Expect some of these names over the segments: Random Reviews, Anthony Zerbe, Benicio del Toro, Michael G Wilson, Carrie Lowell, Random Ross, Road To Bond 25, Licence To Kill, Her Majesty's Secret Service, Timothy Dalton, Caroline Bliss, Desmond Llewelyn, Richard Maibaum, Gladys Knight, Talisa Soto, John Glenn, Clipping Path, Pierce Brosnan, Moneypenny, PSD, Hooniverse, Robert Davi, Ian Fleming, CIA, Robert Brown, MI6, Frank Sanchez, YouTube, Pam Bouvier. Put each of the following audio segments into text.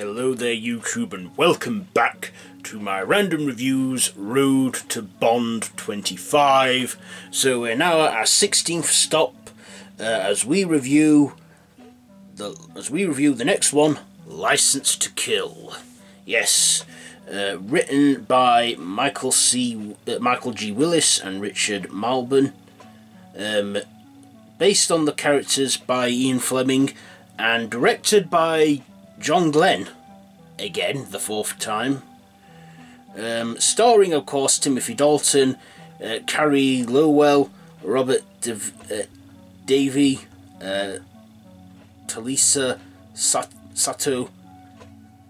hello there YouTube and welcome back to my random reviews Road to Bond 25. So we're now at our 16th stop as we review the next one, Licence to Kill. Yes, written by Michael G Wilson and Richard Maibaum, based on the characters by Ian Fleming and directed by John Glenn, again, the fourth time. Starring, of course, Timothy Dalton, Carrie Lowell, Robert Davi, Talisa Soto,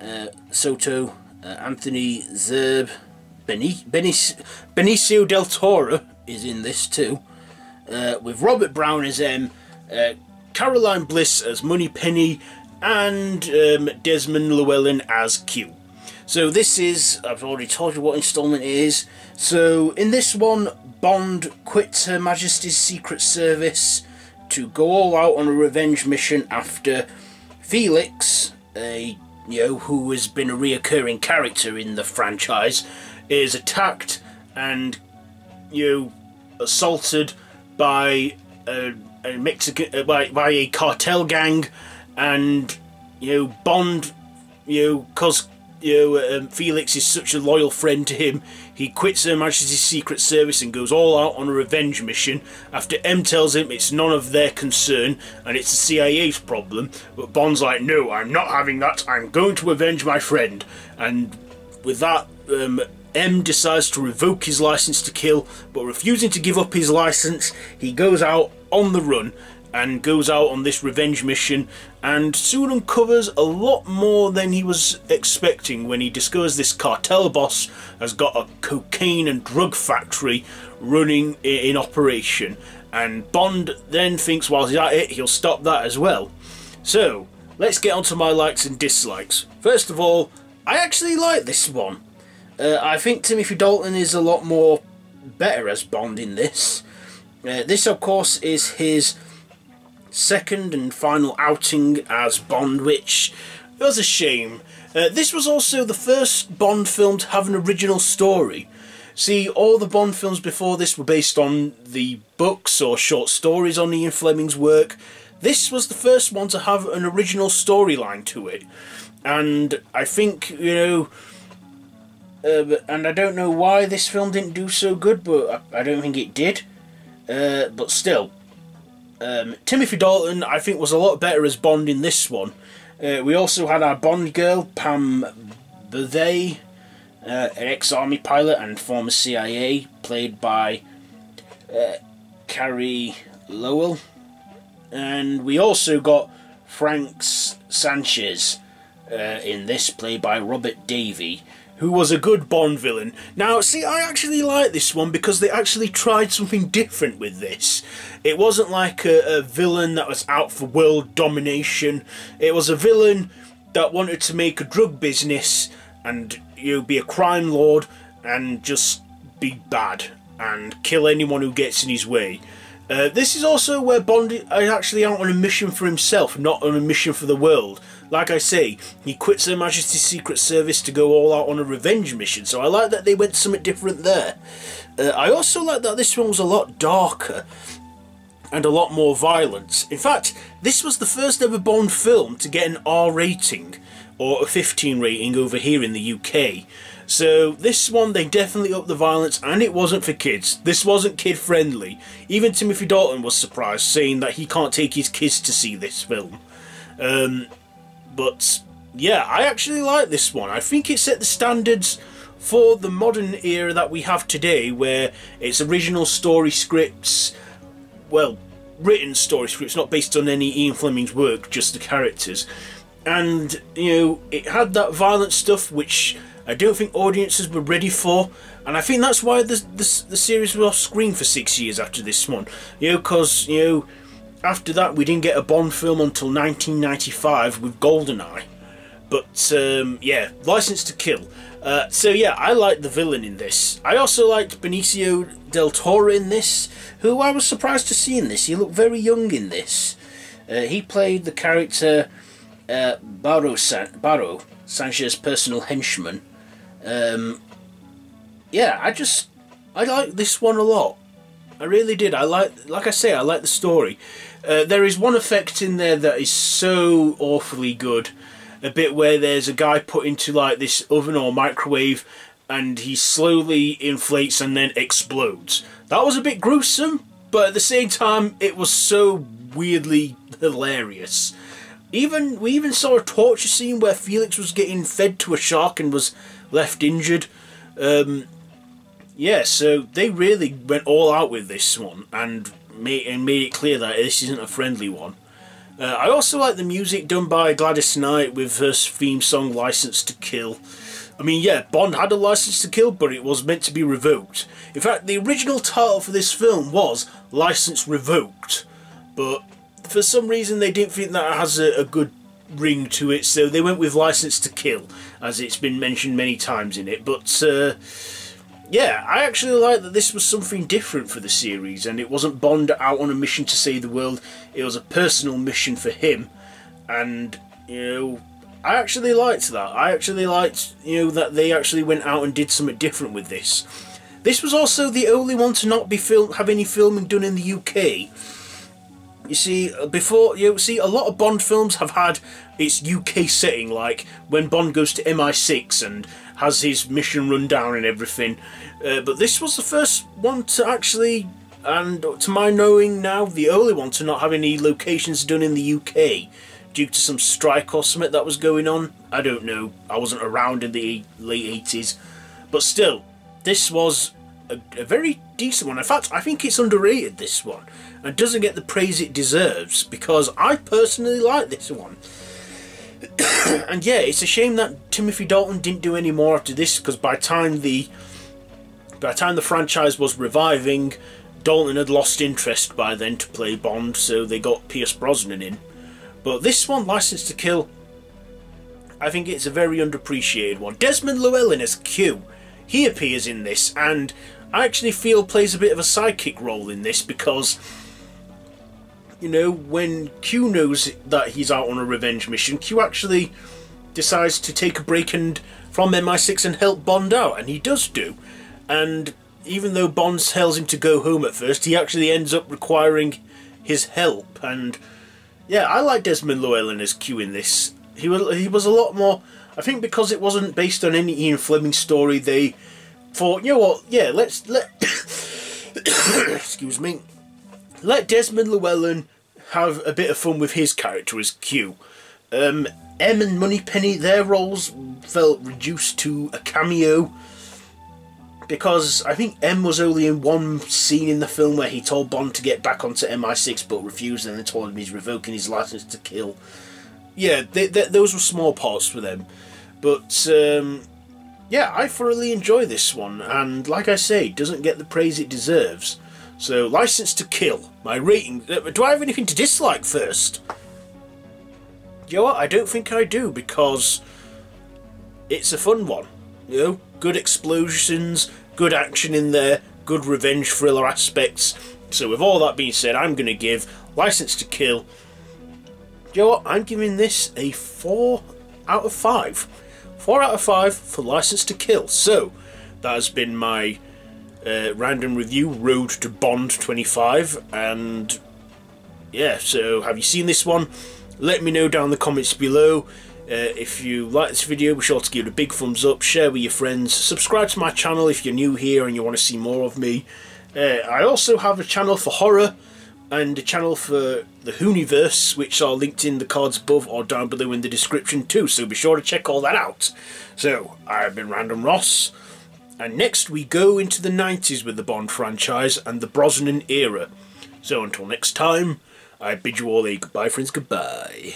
Anthony Zerbe, Benicio del Toro is in this too, with Robert Brown as M, Caroline Bliss as Moneypenny, and Desmond Llewelyn as Q. So this is, I've already told you what installment it is. So in this one, Bond quits Her Majesty's Secret Service to go all out on a revenge mission after Felix, who has been a reoccurring character in the franchise, is attacked and assaulted by a Mexican by a cartel gang. And Bond, because Felix is such a loyal friend to him, he quits Her Majesty's Secret Service and goes all out on a revenge mission after M tells him it's none of their concern and it's the CIA's problem. But Bond's like, no, I'm not having that, I'm going to avenge my friend. And with that, M decides to revoke his license to kill, but refusing to give up his license, he goes out on the run and goes out on this revenge mission, and soon uncovers a lot more than he was expecting when he discovers this cartel boss has got a cocaine and drug factory running in operation, and Bond then thinks while he's at it he'll stop that as well. So let's get on to my likes and dislikes. First of all, I actually like this one. I think Timothy Dalton is a lot more better as Bond in this. This of course is his second and final outing as Bond, which was a shame. This was also the first Bond film to have an original story. See, all the Bond films before this were based on the books or short stories on Ian Fleming's work. This was the first one to have an original storyline to it, and I think, and I don't know why this film didn't do so good, but I don't think it did, but still. Timothy Dalton, I think, was a lot better as Bond in this one. We also had our Bond girl, Pam Bouvier, an ex-army pilot and former CIA, played by Carrie Lowell. And we also got Frank Sanchez in this, played by Robert Davi, who was a good Bond villain. Now, see, I actually like this one because they actually tried something different with this. It wasn't like a villain that was out for world domination. It was a villain that wanted to make a drug business and be a crime lord and just be bad and kill anyone who gets in his way. This is also where Bond is actually out on a mission for himself, not on a mission for the world. Like I say, he quits Her Majesty's Secret Service to go all out on a revenge mission, so I like that they went something different there. I also like that this one was a lot darker and a lot more violent. In fact, this was the first ever Bond film to get an R rating, or a 15 rating over here in the UK. So this one, they definitely upped the violence, and it wasn't for kids. This wasn't kid friendly. Even Timothy Dalton was surprised, saying that he can't take his kids to see this film. But yeah, I actually like this one. I think it set the standards for the modern era that we have today, where it's original story scripts, well, written story scripts, not based on any Ian Fleming's work, just the characters. And, it had that violent stuff which I don't think audiences were ready for, and I think that's why the series was off screen for 6 years after this one. Because, after that, we didn't get a Bond film until 1995 with GoldenEye. But, yeah, Licence to Kill. So, yeah, I liked the villain in this. I also liked Benicio del Toro in this, who I was surprised to see in this. He looked very young in this. He played the character Barro Sanjay's personal henchman. Yeah, I like this one a lot. I really did. I like I say, I like the story. There is one effect in there that is so awfully good. A bit where there's a guy put into like this oven or microwave and he slowly inflates and then explodes. That was a bit gruesome, but at the same time it was so weirdly hilarious. We even saw a torture scene where Felix was getting fed to a shark and was left injured. Yeah, so they really went all out with this one and made it clear that this isn't a friendly one. I also like the music done by Gladys Knight with her theme song Licence To Kill. I mean, yeah, Bond had a license to kill, but it was meant to be revoked. In fact, the original title for this film was License Revoked, but for some reason they didn't think that it has a good ring to it, so they went with License To Kill, as it's been mentioned many times in it. But yeah, I actually like that this was something different for the series, and it wasn't Bond out on a mission to save the world, it was a personal mission for him. And, you know, I actually liked that. I actually liked, you know, that they actually went out and did something different with this. This was also the only one to not be have any filming done in the UK. You see, before, you see, a lot of Bond films have had its UK setting, like when Bond goes to MI6 and has his mission run down and everything, but this was the first one to actually, and to my knowing now, the only one to not have any locations done in the UK due to some strike or something that was going on. I don't know, I wasn't around in the late 80s, but still, this was a very decent one. In fact, I think it's underrated, this one, and doesn't get the praise it deserves, because I personally like this one. And yeah, it's a shame that Timothy Dalton didn't do any more after this, because by the time the franchise was reviving, Dalton had lost interest by then to play Bond, so they got Pierce Brosnan in. But this one, License To Kill, I think it's a very underappreciated one. Desmond Llewelyn as Q, he appears in this, and I actually feel plays a bit of a sidekick role in this, because, you know, when Q knows that he's out on a revenge mission, Q actually decides to take a break from MI6 and help Bond out, and he does do. And even though Bond tells him to go home at first, he actually ends up requiring his help. And yeah, I like Desmond Llewelyn as Q in this. He was a lot more, I think, because it wasn't based on any Ian Fleming story. They thought, you know what? Yeah, let excuse me. Let Desmond Llewelyn have a bit of fun with his character as Q. M and Moneypenny, their roles felt reduced to a cameo, because I think M was only in one scene in the film where he told Bond to get back onto MI6 but refused, and then told him he's revoking his license to kill. Yeah, those were small parts for them. But yeah, I thoroughly enjoy this one, and like I say, doesn't get the praise it deserves. So, License to Kill, my rating. Do I have anything to dislike first? You know what, I don't think I do, because it's a fun one. You know, good explosions, good action in there, good revenge thriller aspects. So with all that being said, I'm going to give License to Kill, you know what, I'm giving this a 4 out of 5. 4 out of 5 for License to Kill. So, that has been my random review, Road to Bond 25, and yeah, so have you seen this one? Let me know down in the comments below. If you like this video, be sure to give it a big thumbs up, share with your friends, subscribe to my channel if you're new here and you want to see more of me. I also have a channel for horror and a channel for the Hooniverse, which are linked in the cards above or down below in the description too, so be sure to check all that out. So, I've been Random Ross. And next we go into the 90s with the Bond franchise and the Brosnan era. So until next time, I bid you all a goodbye, friends, goodbye.